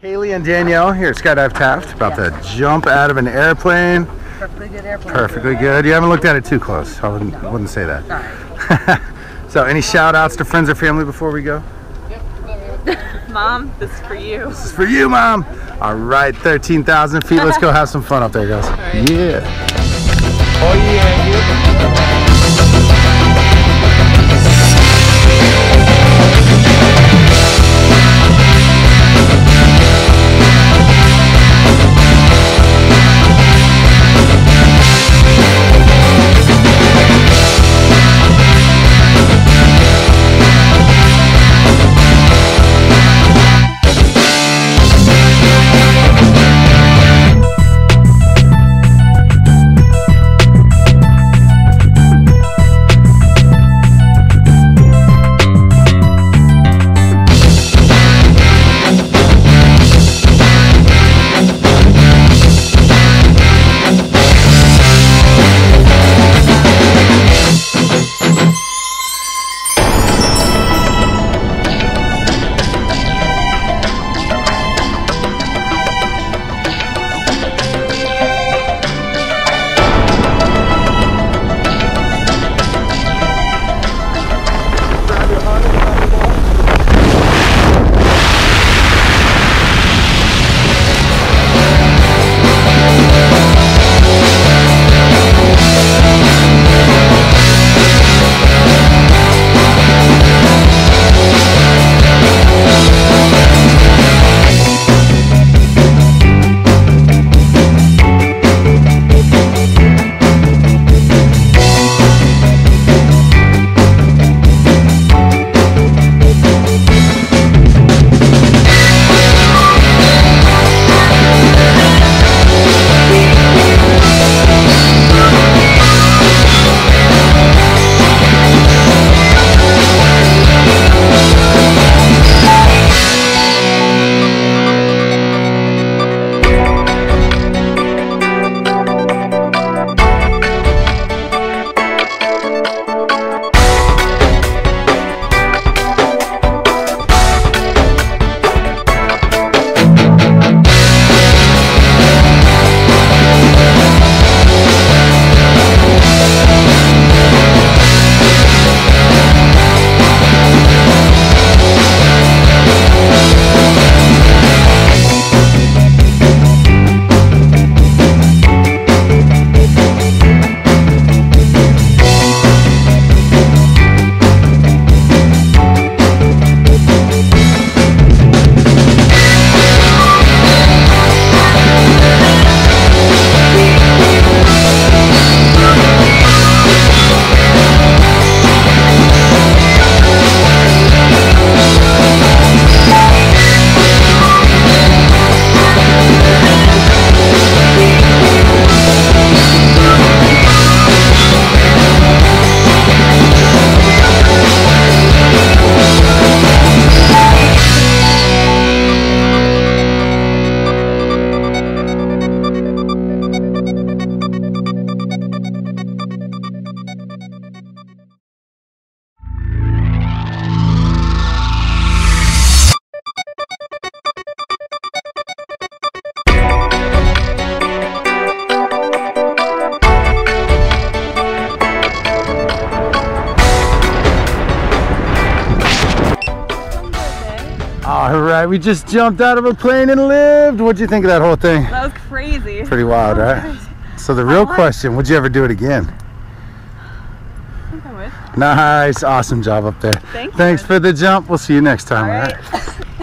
Haley and Danielle here at Skydive Taft, about to jump out of an airplane. Perfectly good airplane. Perfectly good. You haven't looked at it too close. I wouldn't say that. Sorry. So any shout outs to friends or family before we go? Yep. Mom, this is for you. This is for you, Mom. All right, 13,000 feet. Let's go have some fun up there, guys. Right. Yeah. Oh, yeah. All right, we just jumped out of a plane and lived. What'd you think of that whole thing? That was crazy. Pretty wild, right? Good. So the real question, would you ever do it again? I think I would. Nice, awesome job up there. Thanks for the jump. We'll see you next time. All right.